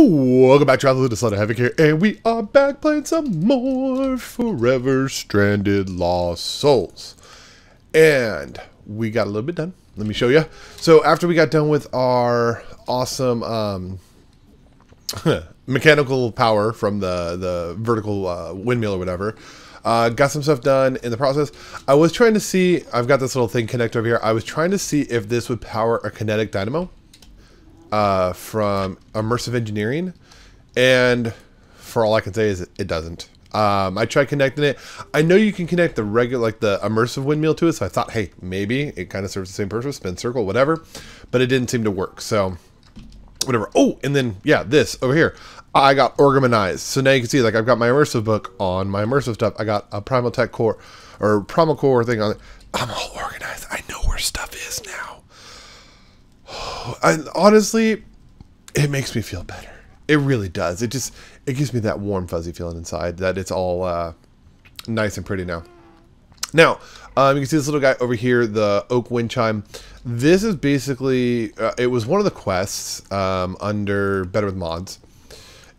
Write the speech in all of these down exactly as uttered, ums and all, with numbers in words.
Welcome back, travelers, to Slider Havoc here, and we are back playing some more Forever Stranded Lost Souls. And we got a little bit done. Let me show you. So after we got done with our awesome um, mechanical power from the, the vertical uh, windmill or whatever, uh, got some stuff done in the process. I was trying to see, I've got this little thing connected over here. I was trying to see if this would power a kinetic dynamo. Uh, from Immersive Engineering, and for all I can say is it, it doesn't. Um, I tried connecting it. I know you can connect the regular, like the immersive windmill to it, so I thought, hey, maybe it kind of serves the same purpose, spin, circle, whatever, but it didn't seem to work, so whatever. Oh, and then, yeah, this over here, I got organized. So now you can see, like, I've got my immersive book on my immersive stuff. I got a Primal Tech core, or Primal core thing on it. I'm all organized. I know where stuff is now. And honestly, it makes me feel better. It really does. It just, it gives me that warm, fuzzy feeling inside that it's all uh, nice and pretty now. Now, um, you can see this little guy over here, the oak wind chime. This is basically, uh, it was one of the quests um, under Better With Mods.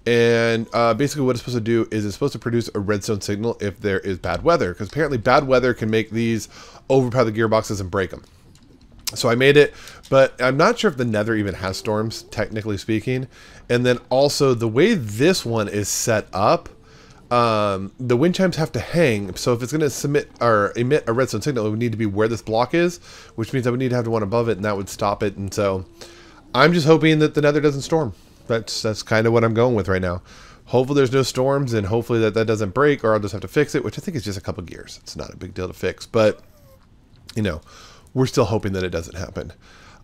And uh, basically what it's supposed to do is it's supposed to produce a redstone signal if there is bad weather. Because apparently bad weather can make these overpower the gearboxes and break them. So I made it, but I'm not sure if the Nether even has storms, technically speaking. And then also the way this one is set up, um, the wind chimes have to hang. So if it's going to submit or emit a redstone signal, it would need to be where this block is, which means I would need to have one above it, and that would stop it. And so I'm just hoping that the Nether doesn't storm. That's that's kind of what I'm going with right now. Hopefully there's no storms, and hopefully that that doesn't break, or I'll just have to fix it, which I think is just a couple gears. It's not a big deal to fix, but you know. We're still hoping that it doesn't happen.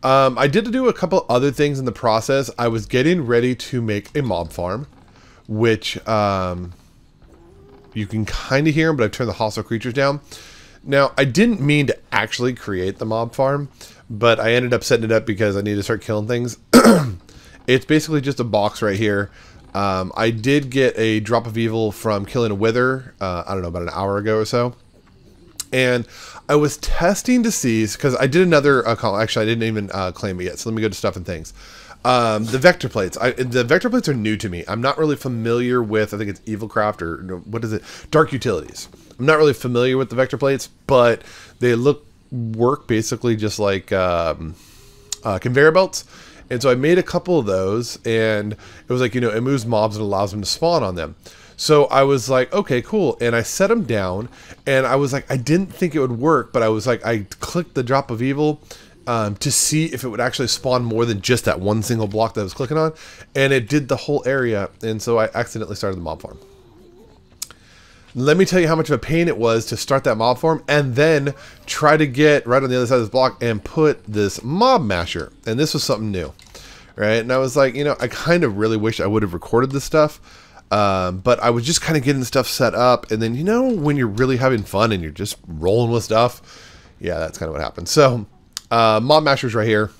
Um, I did do a couple other things in the process. I was getting ready to make a mob farm, which um, you can kind of hear, but I've turned the hostile creatures down. Now, I didn't mean to actually create the mob farm, but I ended up setting it up because I needed to start killing things. It's basically just a box right here. Um, I did get a drop of evil from killing a wither, uh, I don't know, about an hour ago or so. And I was testing to see, because I did another uh, call. Actually, I didn't even uh, claim it yet. So let me go to stuff and things. Um, the vector plates. I, the vector plates are new to me. I'm not really familiar with, I think it's Evilcraft or what is it? Dark Utilities. I'm not really familiar with the vector plates, but they look, work basically just like um, uh, conveyor belts. And so I made a couple of those, and it was like, you know, it moves mobs and allows them to spawn on them. So I was like, okay, cool. And I set them down, and I was like, I didn't think it would work, but I was like, I clicked the drop of evil um, to see if it would actually spawn more than just that one single block that I was clicking on. And it did the whole area. And so I accidentally started the mob farm. Let me tell you how much of a pain it was to start that mob farm and then try to get right on the other side of this block and put this Mob Masher. And this was something new, right? And I was like, you know, I kind of really wish I would have recorded this stuff. Um, but I was just kind of getting stuff set up, and then, you know, when you're really having fun and you're just rolling with stuff, yeah, that's kind of what happened. So, uh, Mob Masher's right here.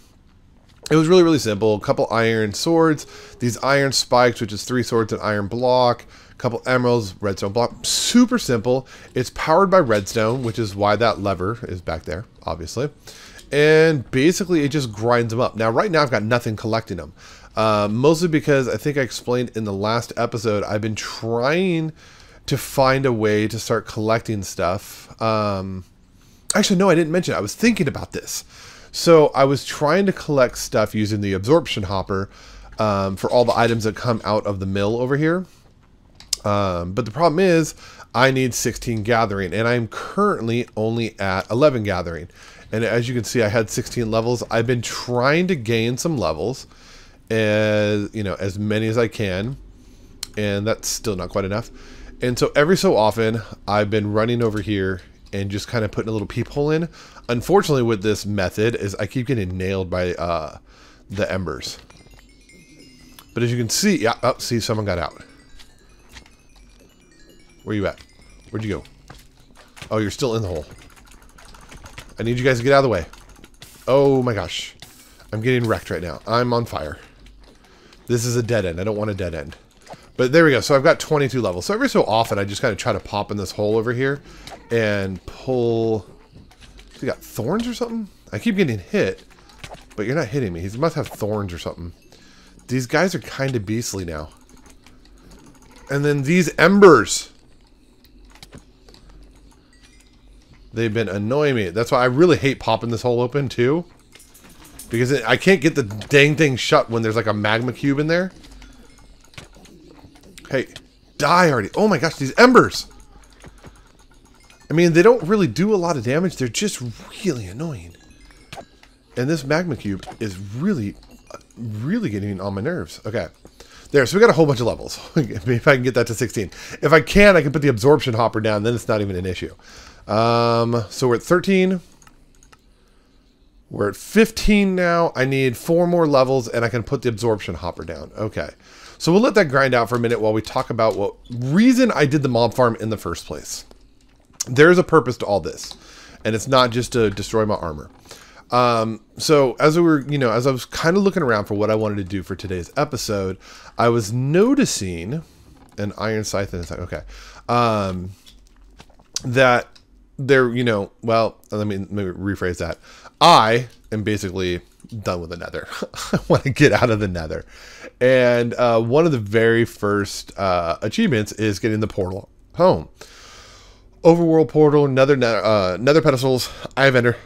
It was really, really simple. A couple iron swords, these iron spikes, which is three swords and iron block, a couple emeralds, redstone block. Super simple. It's powered by redstone, which is why that lever is back there, obviously. And basically, it just grinds them up. Now, right now, I've got nothing collecting them. Uh, mostly because I think I explained in the last episode, I've been trying to find a way to start collecting stuff. Um, actually, no, I didn't mention it. I was thinking about this. So I was trying to collect stuff using the absorption hopper um, for all the items that come out of the mill over here. Um, but the problem is I need sixteen gathering, and I'm currently only at eleven gathering. And as you can see, I had sixteen levels. I've been trying to gain some levels, as you know, as many as I can, and that's still not quite enough. And so every so often I've been running over here and just kind of putting a little peephole in. Unfortunately, with this method is I keep getting nailed by uh, the embers. But as you can see, yeah, oh, see, someone got out. Where you at? Where'd you go? Oh, you're still in the hole. I need you guys to get out of the way. Oh my gosh, I'm getting wrecked right now. I'm on fire. This is a dead end. I don't want a dead end. But there we go. So I've got twenty-two levels. So every so often, I just kind of try to pop in this hole over here and pull... He got thorns or something? I keep getting hit, but you're not hitting me. He must have thorns or something. These guys are kind of beastly now. And then these embers. They've been annoying me. That's why I really hate popping this hole open, too. Because it, I can't get the dang thing shut when there's like a magma cube in there. Hey, die already. Oh my gosh, these embers. I mean, they don't really do a lot of damage. They're just really annoying. And this magma cube is really, really getting on my nerves. Okay. There, so we got a whole bunch of levels. Maybe if I can get that to sixteen. If I can, I can put the absorption hopper down. Then it's not even an issue. Um, so we're at thirteen. We're at fifteen now. I need four more levels, and I can put the absorption hopper down. Okay. So we'll let that grind out for a minute while we talk about what reason I did the mob farm in the first place. There's a purpose to all this, and it's not just to destroy my armor. Um, so as we were, you know, as I was kind of looking around for what I wanted to do for today's episode, I was noticing an iron scythe and it's like, okay, um, that there, you know, well, let me, let me rephrase that. I am basically done with the nether. I want to get out of the nether. And, uh, one of the very first, uh, achievements is getting the portal home. Overworld portal, nether, uh, nether pedestals, eye of ender,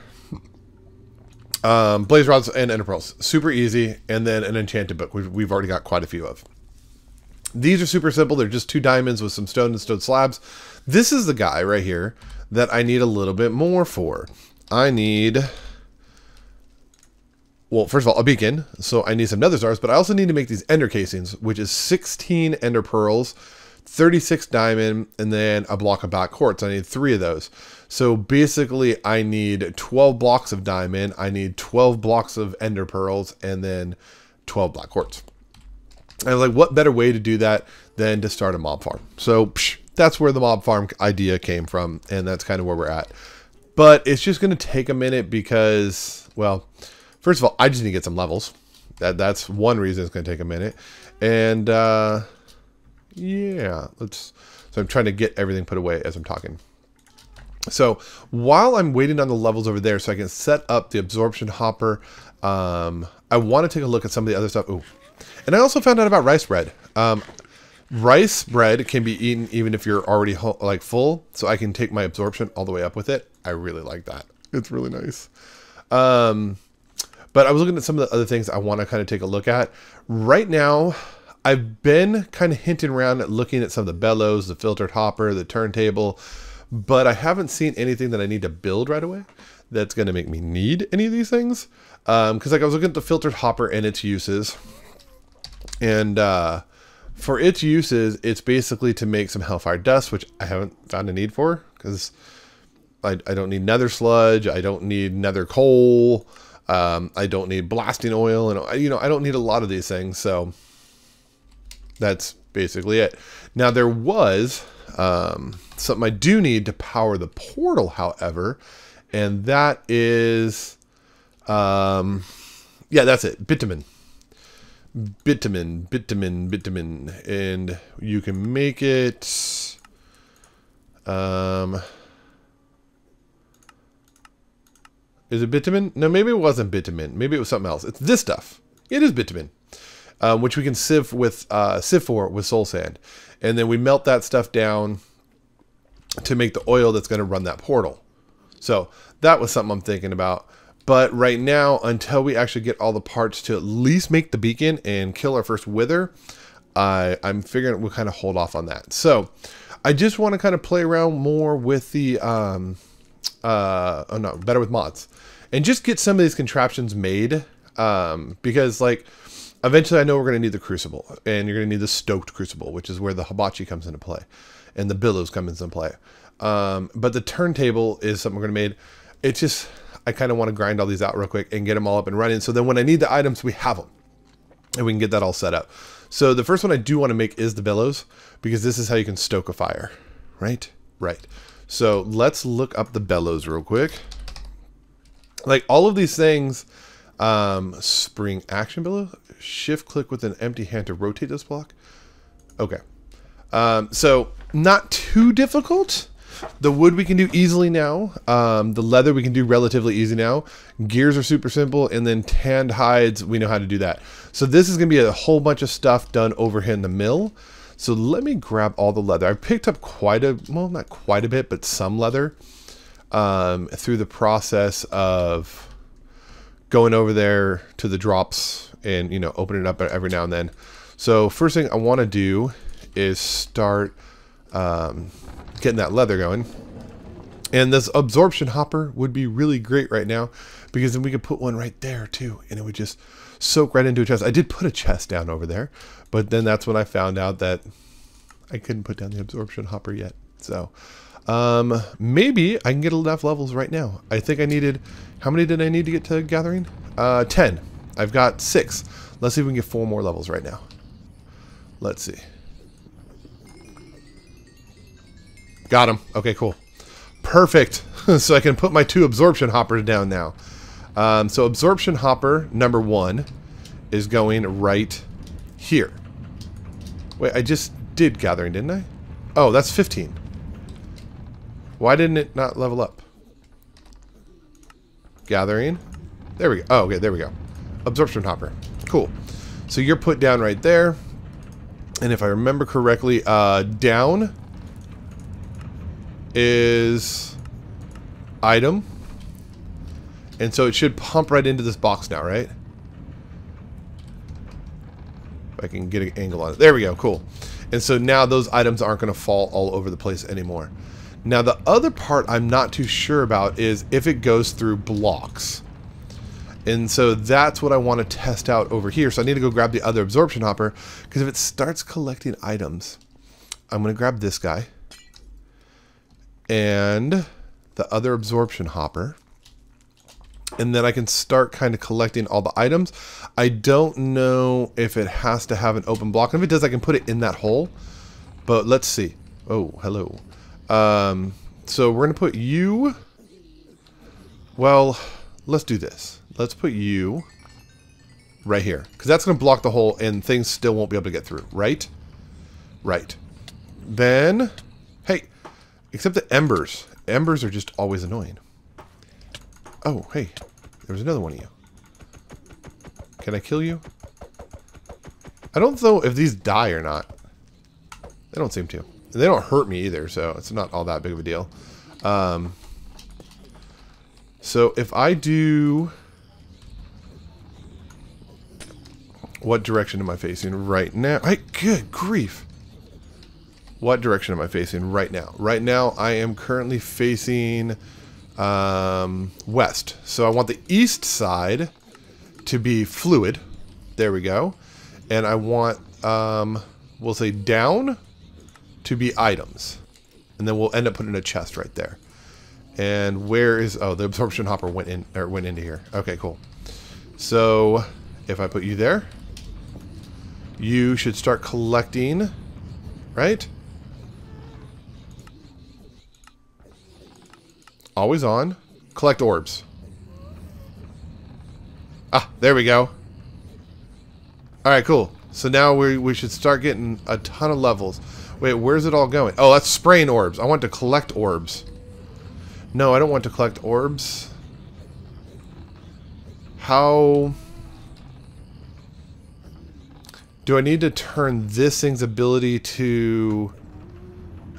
um, blaze rods, and ender pearls. Super easy. And then an enchanted book, which we've already got quite a few of. These are super simple. They're just two diamonds with some stone and stone slabs. This is the guy right here that I need a little bit more for. I need, well, first of all, a beacon. So I need some nether stars, but I also need to make these ender casings, which is sixteen ender pearls, thirty-six diamond, and then a block of black quartz. I need three of those. So basically I need twelve blocks of diamond. I need twelve blocks of ender pearls and then twelve black quartz. And I was like, what better way to do that than to start a mob farm? So psh, that's where the mob farm idea came from. And that's kind of where we're at, but it's just going to take a minute because, well, first of all, I just need to get some levels. That that's one reason it's going to take a minute. And, uh, yeah, let's, so I'm trying to get everything put away as I'm talking. So while I'm waiting on the levels over there so I can set up the absorption hopper, um, I want to take a look at some of the other stuff. Ooh. And I also found out about rice bread. Um, rice bread can be eaten even if you're already like full. So I can take my absorption all the way up with it. I really like that. It's really nice. Um, but I was looking at some of the other things I want to kind of take a look at right now. I've been kind of hinting around at looking at some of the bellows, the filtered hopper, the turntable, but I haven't seen anything that I need to build right away that's going to make me need any of these things. Um, cause like I was looking at the filtered hopper and its uses, and, uh, for its uses, it's basically to make some hellfire dust, which I haven't found a need for cause I, I don't need nether sludge. I don't need nether coal. Um, I don't need blasting oil, and you know, I don't need a lot of these things. So that's basically it. Now there was um, something I do need to power the portal, however, and that is, um, yeah, that's it. Bitumen, bitumen, bitumen, bitumen. And you can make it, um, is it bitumen? No, maybe it wasn't bitumen. Maybe it was something else. It's this stuff. It is bitumen. Um, which we can sieve with uh, sieve for with soul sand, and then we melt that stuff down to make the oil that's going to run that portal. So that was something I'm thinking about. But right now, until we actually get all the parts to at least make the beacon and kill our first wither, I, I'm figuring we'll kind of hold off on that. So I just want to kind of play around more with the um, uh, oh no, Better With Mods, and just get some of these contraptions made um, because like. Eventually I know we're going to need the crucible, and you're going to need the stoked crucible, which is where the hibachi comes into play and the billows come into play. Um, but the turntable is something we're going to make. It's just, I kind of want to grind all these out real quick and get them all up and running. So then when I need the items, we have them and we can get that all set up. So the first one I do want to make is the billows, because this is how you can stoke a fire, right? Right. So let's look up the bellows real quick. Like all of these things, um, spring action below, shift click with an empty hand to rotate this block. Okay. Um, so not too difficult. The wood we can do easily now. Um, the leather we can do relatively easy now. Gears are super simple. And then tanned hides, we know how to do that. So this is going to be a whole bunch of stuff done over here in the mill. So let me grab all the leather. I picked up quite a, well, not quite a bit, but some leather um, through the process of going over there to the drops and, you know, opening it up every now and then. So first thing I want to do is start um, getting that leather going. And this absorption hopper would be really great right now, because then we could put one right there too, and it would just soak right into a chest. I did put a chest down over there, but then that's when I found out that I couldn't put down the absorption hopper yet. So um, maybe I can get enough levels right now. I think I needed, how many did I need to get to gathering? Uh, ten. I've got six. Let's see if we can get four more levels right now. Let's see. Got him. Okay, cool. Perfect. So I can put my two absorption hoppers down now. Um, so absorption hopper number one is going right here. Wait, I just did gathering, didn't I? Oh, that's fifteen. Why didn't it not level up? Gathering. There we go. Oh, okay, there we go. Absorption hopper. Cool. So you're put down right there. And if I remember correctly, uh, down is item, and so it should pump right into this box now, right? If I can get an angle on it. There we go. Cool. And so now those items aren't going to fall all over the place anymore. Now the other part I'm not too sure about is if it goes through blocks, and so that's what I want to test out over here. So I need to go grab the other absorption hopper, because if it starts collecting items, I'm going to grab this guy and the other absorption hopper, and then I can start kind of collecting all the items. I don't know if it has to have an open block, and if it does, I can put it in that hole, but let's see. Oh, hello. Um, so we're gonna put you, well, let's do this. Let's put you right here, because that's gonna block the hole and things still won't be able to get through, right? Right. Then, hey, except the embers. Embers are just always annoying. Oh, hey. There's another one of you. Can I kill you? I don't know if these die or not. They don't seem to. They don't hurt me either, so it's not all that big of a deal. Um, so if I do... What direction am I facing right now? Hey, good grief. What direction am I facing right now? Right now, I am currently facing um, west. So I want the east side to be fluid. There we go. And I want, um, we'll say down to be items. And then we'll end up putting a chest right there. And where is, oh, the absorption hopper went in, or went into here. Okay, cool. So if I put you there, you should start collecting, right? Always on. Collect orbs. Ah, there we go. Alright, cool. So now we, we should start getting a ton of levels. Wait, where's it all going? Oh, that's spraying orbs. I want to collect orbs. No, I don't want to collect orbs. How... do I need to turn this thing's ability to...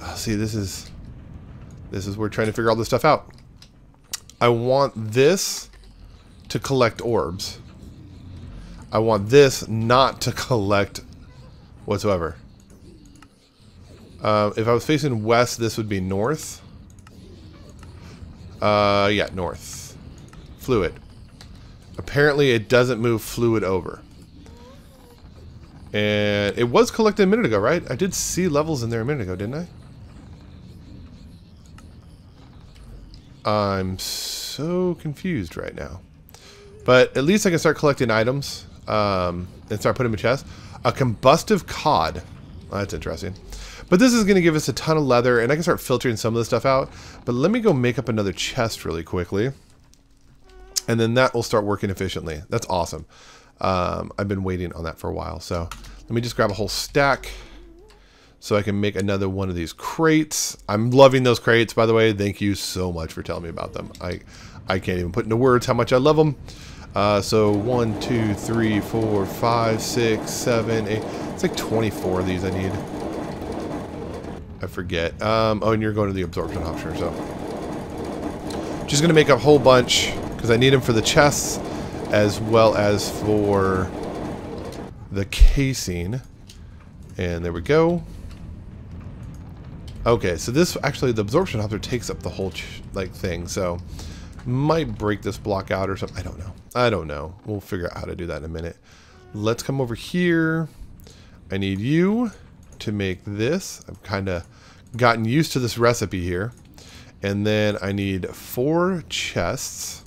Oh, see, this is... This is, we're trying to figure all this stuff out. I want this to collect orbs. I want this not to collect whatsoever. Uh, if I was facing west, this would be north. Uh, yeah, north. Fluid. Apparently it doesn't move fluid over. And it was collected a minute ago, right? I did see levels in there a minute ago, didn't I? I'm so confused right now, but at least I can start collecting items um, and start putting them in chests. A combustive cod. Oh, that's interesting, but this is going to give us a ton of leather, and I can start filtering some of this stuff out. But let me go make up another chest really quickly, and then that will start working efficiently. That's awesome. Um, I've been waiting on that for a while, so let me just grab a whole stack so I can make another one of these crates. I'm loving those crates, by the way. Thank you so much for telling me about them. I, I can't even put into words how much I love them. Uh, so one, two, three, four, five, six, seven, eight. It's like twenty-four of these I need. I forget. Um, oh, and you're going to the absorption option, so. Just gonna make a whole bunch because I need them for the chests as well as for the casing. And there we go. Okay, so this actually the absorption hopper takes up the whole ch like thing, so might break this block out or something. I don't know. I don't know. We'll figure out how to do that in a minute. Let's come over here. I need you to make this. I've kind of gotten used to this recipe here. And then I need four chests.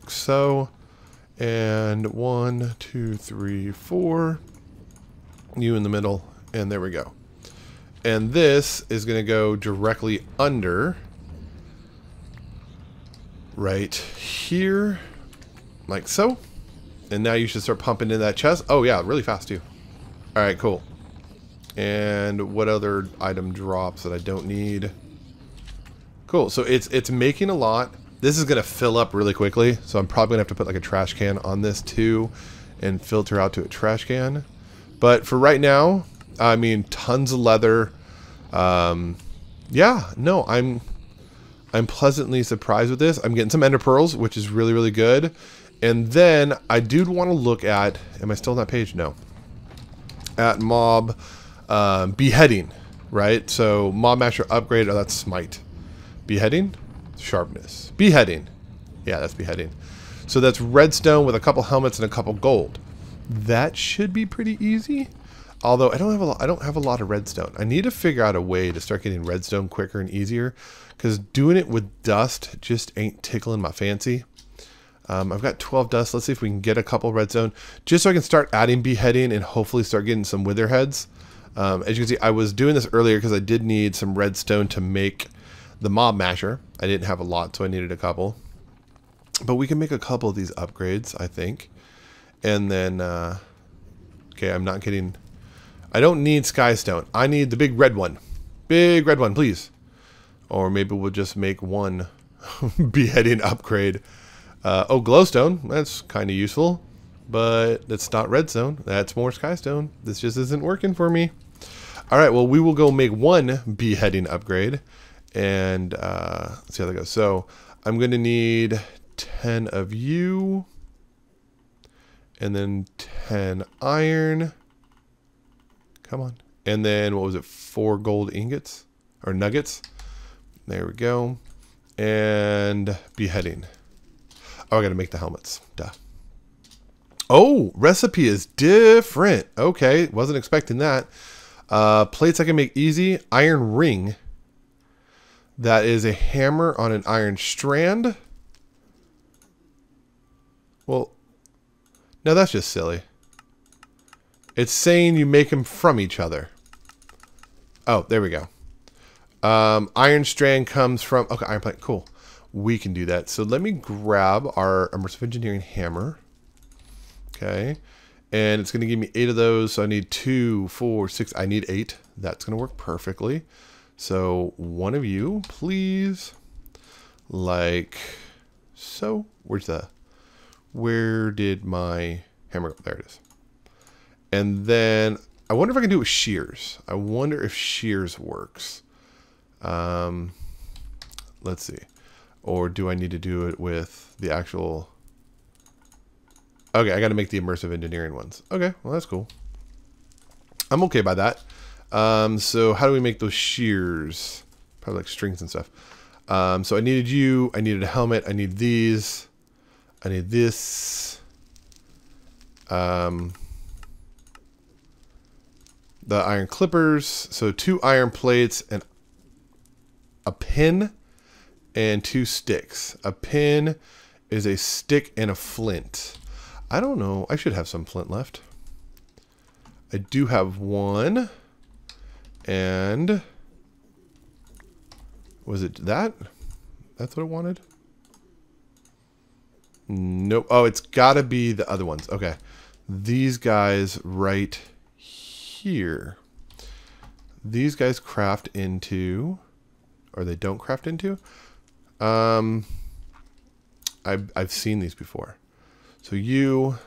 Like so. And one, two, three, four. You in the middle. And there we go. And this is going to go directly under. Right here. Like so. And now you should start pumping in that chest. Oh yeah, really fast too. Alright, cool. And what other item drops that I don't need? Cool, so it's it's making a lot. This is going to fill up really quickly, so I'm probably going to have to put like a trash can on this too and filter out to a trash can. But for right now, I mean, tons of leather. Um, yeah, no, I'm I'm pleasantly surprised with this. I'm getting some ender pearls, which is really, really good. And then I do want to look at, am I still on that page? No. At mob... Uh, beheading, right? So Mob Masher upgrade, oh that's smite. Beheading, sharpness. Beheading, yeah that's beheading. So that's redstone with a couple helmets and a couple gold. That should be pretty easy. Although I don't have a lot, I don't have a lot of redstone. I need to figure out a way to start getting redstone quicker and easier because doing it with dust just ain't tickling my fancy. Um, I've got twelve dust. Let's see if we can get a couple redstone just so I can start adding beheading and hopefully start getting some wither heads. Um, as you can see, I was doing this earlier because I did need some redstone to make the Mob Masher. I didn't have a lot, so I needed a couple. But we can make a couple of these upgrades, I think. And then, uh, okay, I'm not getting... I don't need skystone. I need the big red one. Big red one, please. Or maybe we'll just make one beheading upgrade. Uh, oh, glowstone. That's kind of useful. But that's not redstone. That's more skystone. This just isn't working for me. All right, well, we will go make one beheading upgrade. And uh, let's see how that goes. So I'm going to need ten of you. And then ten iron. Come on. And then, what was it? Four gold ingots or nuggets. There we go. And beheading. Oh, I got to make the helmets. Duh. Oh, recipe is different. Okay, wasn't expecting that. Uh, plates I can make easy. Iron ring. That is a hammer on an iron strand. Well, no, that's just silly. It's saying you make them from each other. Oh, there we go. Um, iron strand comes from... Okay, iron plate. Cool. We can do that. So let me grab our Immersive Engineering hammer. Okay, and it's going to give me eight of those, so I need two, four, six, I need eight. That's going to work perfectly. So one of you, please, like so. Where's the, where did my hammer go? There it is. And then I wonder if I can do it with shears. I wonder if shears works. Um, let's see. Or do I need to do it with the actual... Okay, I got to make the Immersive Engineering ones. Okay, well, that's cool. I'm okay by that. Um, so how do we make those shears? Probably like strings and stuff. Um, so I needed you. I needed a helmet. I need these. I need this. Um, the iron clippers. So two iron plates and a pin and two sticks. A pin is a stick and a flint. I don't know. I should have some flint left. I do have one. And was it that? That's what I wanted? Nope. Oh, it's gotta be the other ones. Okay. These guys right here. These guys craft into, or they don't craft into. Um, I've, I've seen these before. So you...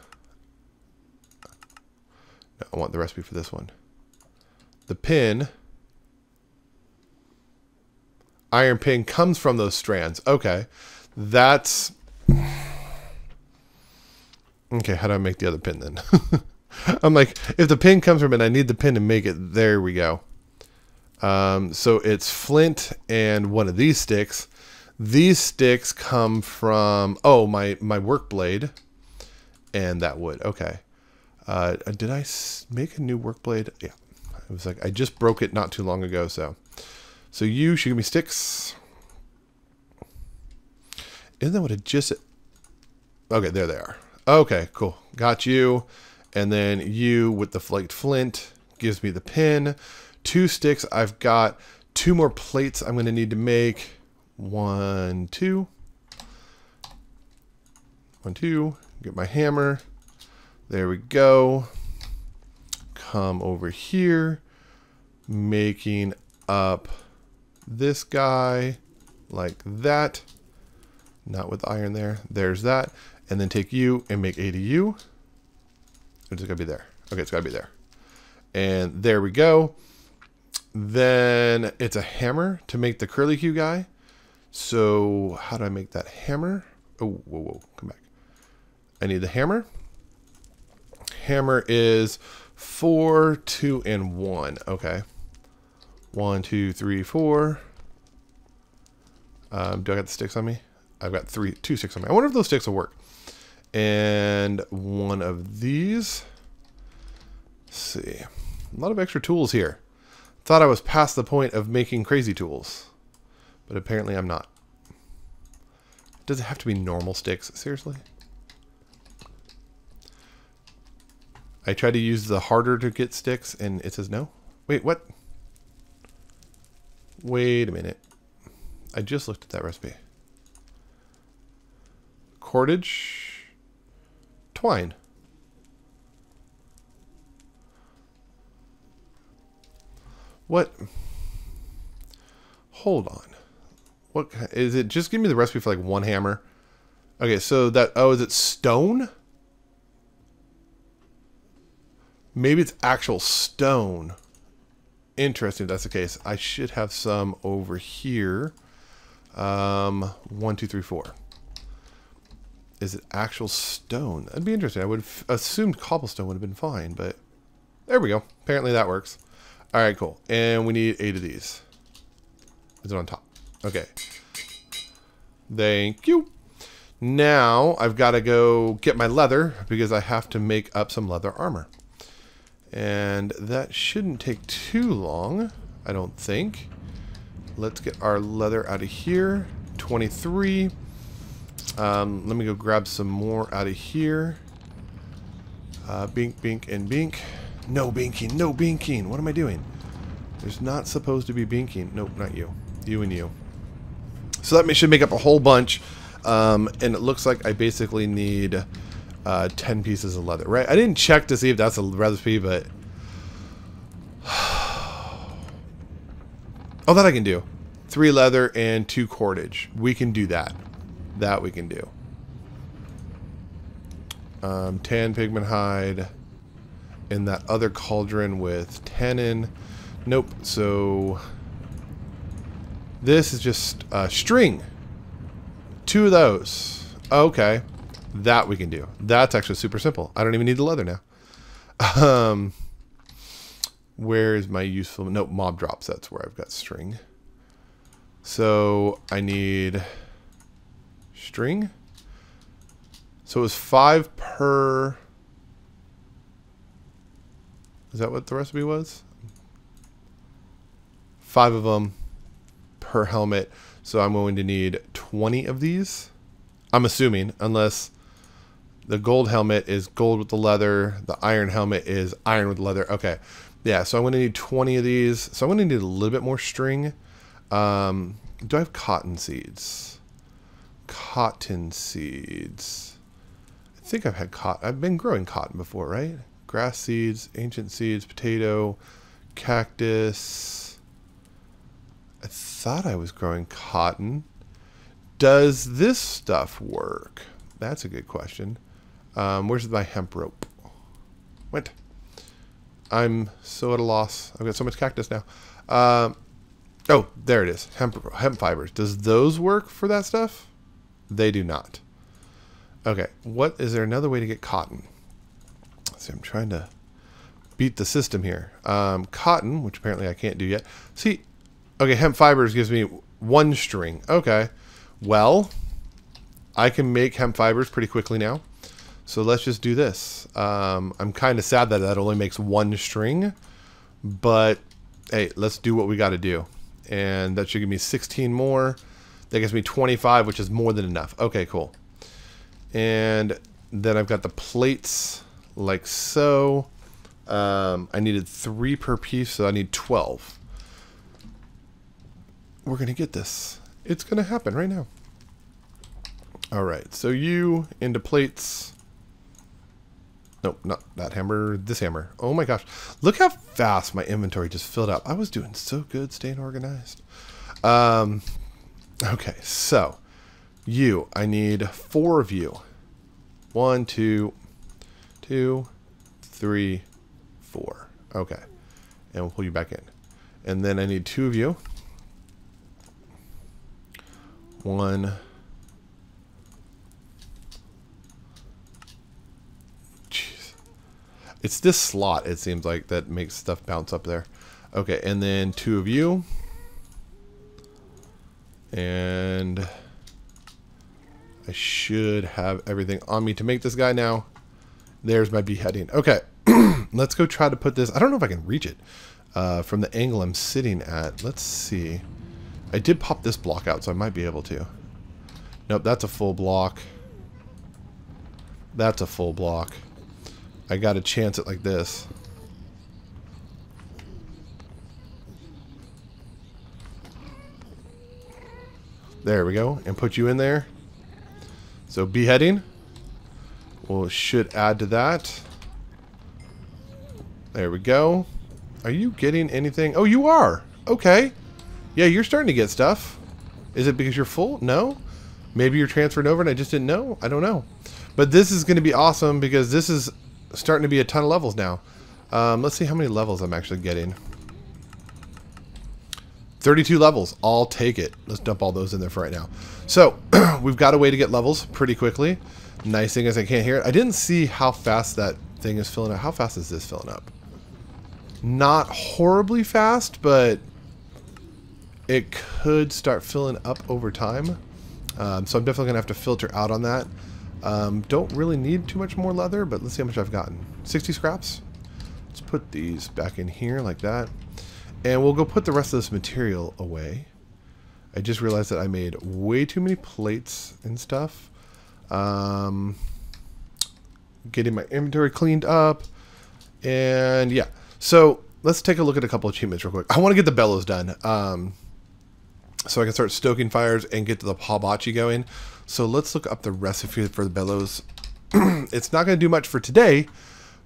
No, I want the recipe for this one. The pin... Iron pin comes from those strands. Okay. That's... Okay, how do I make the other pin then? I'm like, if the pin comes from it, I need the pin to make it. There we go. Um, so it's flint and one of these sticks. These sticks come from, oh, my, my work blade and that wood. Okay. Uh, did I make a new work blade? Yeah. It was like, I just broke it not too long ago. So, so you should give me sticks. Isn't that what it just, okay, there they are. Okay, cool. Got you. And then you with the flaked flint gives me the pin. Two sticks. I've got two more plates I'm going to need to make. One, two. One, two. Get my hammer. There we go. Come over here. Making up this guy like that. Not with iron there. There's that. And then take you and make A D U. It's gotta be there. Okay, it's gotta be there. And there we go. Then it's a hammer to make the curlicue guy. So how do I make that hammer? Oh, whoa, whoa, come back. I need the hammer. Hammer is four, two, and one. Okay. One, two, three, four. Um, do I got the sticks on me? I've got three, two sticks on me. I wonder if those sticks will work. And one of these. Let's see, a lot of extra tools here. Thought I was past the point of making crazy tools, but apparently I'm not. Does it have to be normal sticks? Seriously? I tried to use the harder to get sticks and it says no. Wait, what? Wait a minute. I just looked at that recipe. Cordage. Twine. What? Hold on. What is it? Just give me the recipe for like one hammer. Okay, so that, oh, is it stone? Maybe it's actual stone. Interesting if that's the case. I should have some over here. Um, one, two, three, four. Is it actual stone? That'd be interesting. I would have assumed cobblestone would have been fine, but there we go. Apparently that works. All right, cool. And we need eight of these. Is it on top? Okay. Thank you. Now I've got to go get my leather because I have to make up some leather armor. And that shouldn't take too long, I don't think. Let's get our leather out of here. twenty-three. Um, let me go grab some more out of here. Uh, bink, bink, and bink. No binking, no binking. What am I doing? There's not supposed to be binking. Nope, not you. You and you. So that should make up a whole bunch. Um, and it looks like I basically need uh, ten pieces of leather, right? I didn't check to see if that's a recipe, but... Oh, that I can do. Three leather and two cordage. We can do that. That we can do. Um, tan pigment hide. And that other cauldron with tannin. Nope. So this is just uh, string. Two of those. Okay. That we can do. That's actually super simple. I don't even need the leather now. Um, where is my useful? Nope. Mob drops. That's where I've got string. So I need... string. So it was five per. Is that what the recipe was? Five of them per helmet. So I'm going to need twenty of these. I'm assuming, unless the gold helmet is gold with the leather, the iron helmet is iron with leather. Okay. Yeah. So I'm going to need twenty of these. So I'm going to need a little bit more string. Um, do I have cotton seeds? Cotton seeds. I think I've had cotton. I've been growing cotton before, right? Grass seeds, ancient seeds, potato, cactus. I thought I was growing cotton. Does this stuff work? That's a good question. Um, where's my hemp rope? Went. I'm so at a loss. I've got so much cactus now. Um, oh, there it is. Hemp, hemp fibers. Does those work for that stuff? They do not. Okay. What is there another way to get cotton? See, I'm trying to beat the system here. Um, cotton, which apparently I can't do yet. See, okay, hemp fibers gives me one string. Okay. Well, I can make hemp fibers pretty quickly now. So let's just do this. Um, I'm kind of sad that that only makes one string, but hey, let's do what we got to do. And that should give me sixteen more. That gives me twenty-five, which is more than enough. Okay, cool. And then I've got the plates like so. Um, I needed three per piece, so I need twelve. We're going to get this. It's going to happen right now. All right, so you into plates. Nope, not that hammer, this hammer. Oh my gosh, look how fast my inventory just filled up. I was doing so good staying organized. Um, okay, so you, I need four of you. One, two, two, three, four. Okay, and we'll pull you back in. And then I need two of you. One. Jeez. It's this slot, it seems like, that makes stuff bounce up there. Okay, and then two of you. And I should have everything on me to make this guy now. There's my beheading. Okay, let's go try to put this. I don't know if I can reach it uh, from the angle I'm sitting at. Let's see. I did pop this block out, so I might be able to. Nope, that's a full block. That's a full block. I got to chance it like this. There we go, and put you in there. So beheading. Well, should add to that. There we go. Are you getting anything? Oh, you are. Okay. Yeah, you're starting to get stuff. Is it because you're full? No. Maybe you're transferred over and I just didn't know. I don't know. But this is going to be awesome because this is starting to be a ton of levels now. Um, let's see how many levels I'm actually getting. thirty-two levels. I'll take it. Let's dump all those in there for right now. So we've got a way to get levels pretty quickly. Nice thing is I can't hear it. I didn't see how fast that thing is filling up. How fast is this filling up? Not horribly fast, but it could start filling up over time. Um, so I'm definitely going to have to filter out on that. Um, don't really need too much more leather, but let's see how much I've gotten. sixty scraps. Let's put these back in here like that. And we'll go put the rest of this material away. I just realized that I made way too many plates and stuff. Um, getting my inventory cleaned up. And yeah, so let's take a look at a couple achievements real quick. I want to get the bellows done. Um, So I can start stoking fires and get the hibachi going. So let's look up the recipe for the bellows. It's not going to do much for today,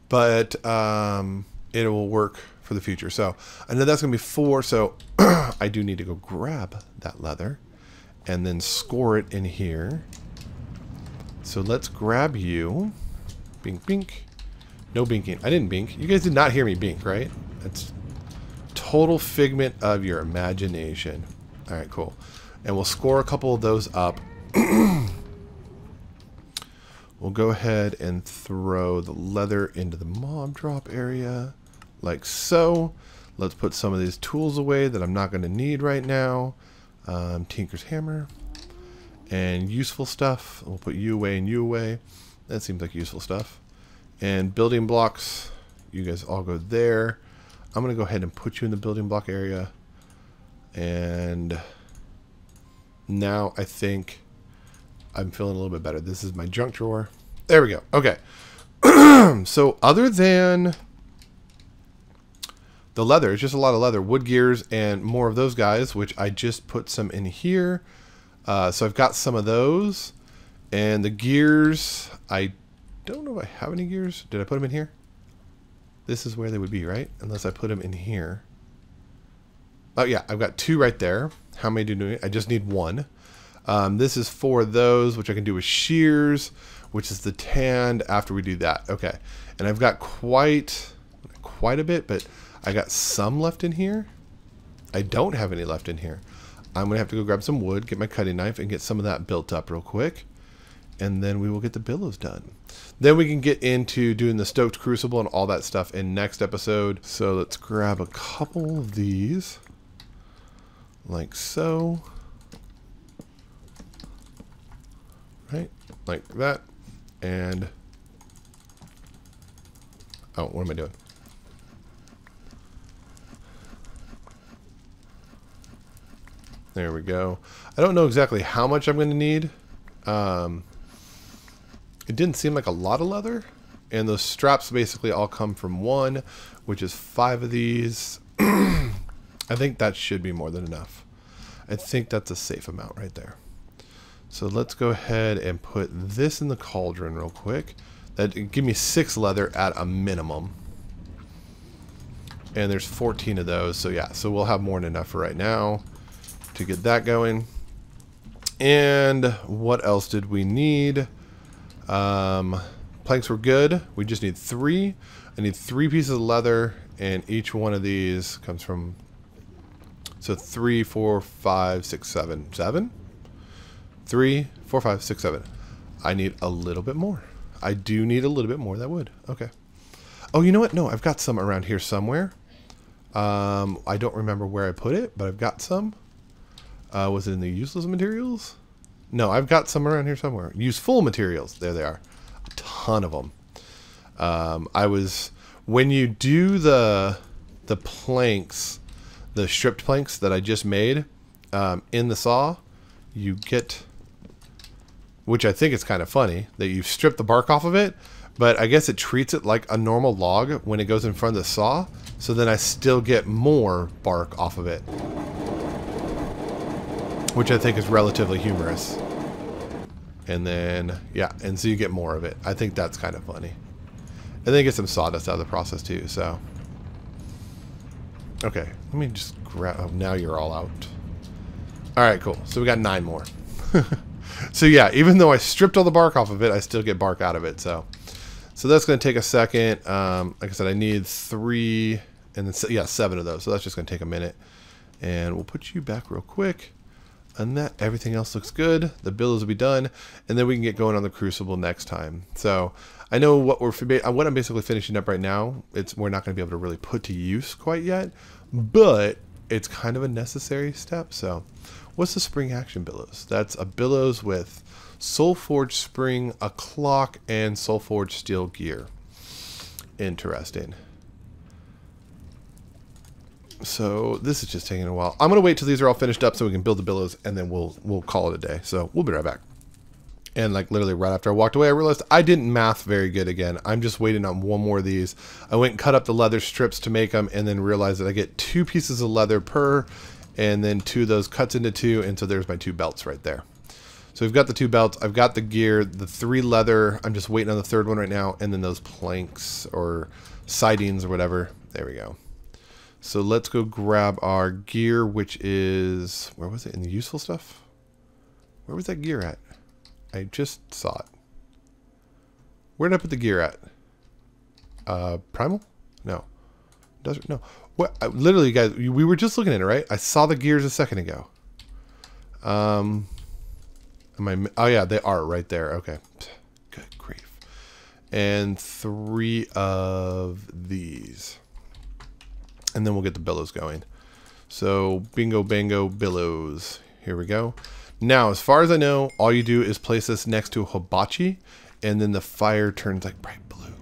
but um, it will work for the future. So I know that's going to be four. So I do need to go grab that leather and then score it in here. So let's grab you. Bink, bink. No binking. I didn't bink. You guys did not hear me bink, right? That's total figment of your imagination. All right, cool. And we'll score a couple of those up. We'll go ahead and throw the leather into the mob drop area, like so. Let's put some of these tools away that I'm not going to need right now. Um, Tinker's hammer. And useful stuff. We'll put you away and you away. That seems like useful stuff. And building blocks. You guys all go there. I'm going to go ahead and put you in the building block area. And now I think I'm feeling a little bit better. This is my junk drawer. There we go. Okay. So other than the leather, it's just a lot of leather, wood gears, and more of those guys, which I just put some in here. Uh, so I've got some of those. And the gears, I don't know if I have any gears. Did I put them in here? This is where they would be, right? Unless I put them in here. Oh yeah, I've got two right there. How many do you need? I just need one. Um, this is for those, which I can do with shears, which is the tanned after we do that. Okay, and I've got quite, quite a bit, but I got some left in here. I don't have any left in here. I'm going to have to go grab some wood, get my cutting knife, and get some of that built up real quick. And then we will get the billows done. Then we can get into doing the Stoked Crucible and all that stuff in next episode. So let's grab a couple of these. Like so. Right? Like that. And... oh, what am I doing? There we go. I don't know exactly how much I'm going to need. Um, it didn't seem like a lot of leather. And those straps basically all come from one, which is five of these. I think that should be more than enough. I think that's a safe amount right there. So let's go ahead and put this in the cauldron real quick. That give me six leather at a minimum. And there's fourteen of those. So yeah, so we'll have more than enough for right now to get that going. And what else did we need? Um, planks were good. We just need three. I need three pieces of leather, and each one of these comes from, so three, four, five, six, seven, seven, three, four, five, six, seven. I need a little bit more. I do need a little bit more of that wood. Okay. Oh, you know what? No, I've got some around here somewhere. Um, I don't remember where I put it, but I've got some. Uh, was it in the useless materials? No, I've got some around here somewhere. Useful materials. There they are. A ton of them. Um, I was... when you do the the planks, the stripped planks that I just made um, in the saw, you get... which I think is kind of funny, that you've stripped the bark off of it, but I guess it treats it like a normal log when it goes in front of the saw, so then I still get more bark off of it. Which I think is relatively humorous. And then, yeah, and so you get more of it. I think that's kind of funny. And then you get some sawdust out of the process too, so. Okay, let me just grab, oh, now you're all out. All right, cool, so we got nine more. So yeah, even though I stripped all the bark off of it, I still get bark out of it, so. So that's gonna take a second. Um, like I said, I need three, and then, yeah, seven of those, so that's just gonna take a minute. And we'll put you back real quick. And that, everything else looks good. The billows will be done, and then we can get going on the Crucible next time. So I know what we're what I'm basically finishing up right now. It's we're not going to be able to really put to use quite yet, but it's kind of a necessary step. So, what's the spring action billows? That's a billows with Soulforge spring, a clock, and Soulforge steel gear. Interesting. So this is just taking a while. I'm going to wait till these are all finished up so we can build the billows, and then we'll we'll call it a day. So we'll be right back. And like literally right after I walked away, I realized I didn't math very good again. I'm just waiting on one more of these. I went and cut up the leather strips to make them, and then realized that I get two pieces of leather per, and then two of those cuts into two, and so there's my two belts right there. So we've got the two belts. I've got the gear, the three leather. I'm just waiting on the third one right now, and then those planks or sidings or whatever. There we go. So let's go grab our gear, which is, where was it in the useful stuff? Where was that gear at? I just saw it. Where did I put the gear at? Uh, primal? No. Desert? No. What? I, literally, guys, we were just looking at it, right? I saw the gears a second ago. Um, am I? Oh yeah, they are right there. Okay. Good grief. And three of these. And then we'll get the billows going. So bingo, bango, billows. Here we go. Now, as far as I know, all you do is place this next to a hibachi, and then the fire turns like bright blue.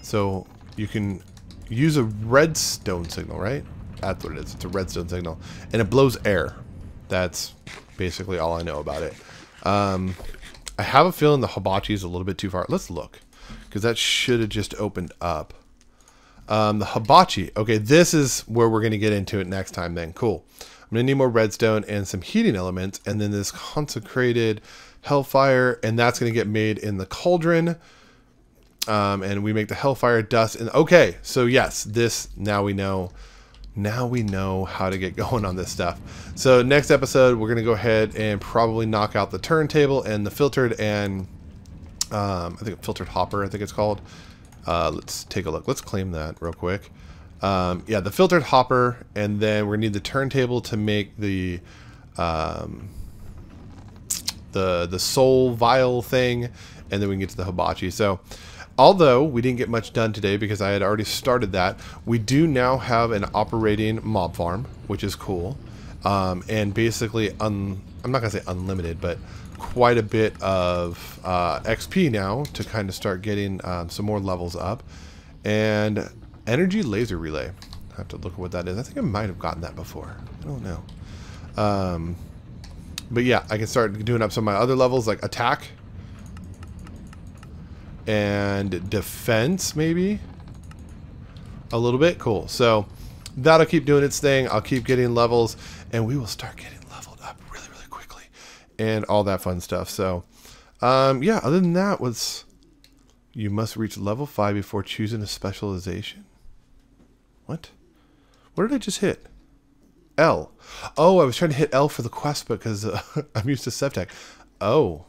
So you can use a redstone signal, right? That's what it is. It's a redstone signal. And it blows air. That's basically all I know about it. Um, I have a feeling the hibachi is a little bit too far. Let's look, because that should have just opened up. Um, the hibachi. Okay, this is where we're going to get into it next time then. Cool. I'm going to need more redstone and some heating elements, and then this consecrated hellfire, and that's going to get made in the cauldron. Um, and we make the hellfire dust. And okay, so yes, this, now we know now we know how to get going on this stuff. So next episode, we're going to go ahead and probably knock out the turntable and the filtered and um, I think filtered hopper, I think it's called. Uh, let's take a look. Let's claim that real quick. Um, yeah, the filtered hopper, and then we're gonna need the turntable to make the um, the the soul vial thing, and then we can get to the hibachi. So, although we didn't get much done today because I had already started that, we do now have an operating mob farm, which is cool, um, and basically un I'm not gonna say unlimited, but quite a bit of uh, X P now to kind of start getting um, some more levels up, and energy laser relay. I have to look at what that is. I think I might have gotten that before. I don't know. Um, but yeah, I can start doing up some of my other levels, like attack and defense, maybe a little bit. Cool. So that'll keep doing its thing. I'll keep getting levels, and we will start getting leveled up really, really quickly, and all that fun stuff. So um, yeah. Other than that, was you must reach level five before choosing a specialization. What? What did I just hit? L. Oh, I was trying to hit L for the quest because uh, I'm used to Sevtech. Oh.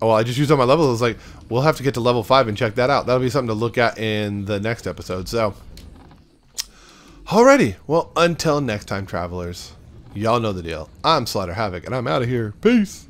Oh, well, I just used all my levels. I was like, we'll have to get to level five and check that out. That'll be something to look at in the next episode. So, alrighty. Well, until next time, travelers, y'all know the deal. I'm Slider Havoc, and I'm out of here. Peace.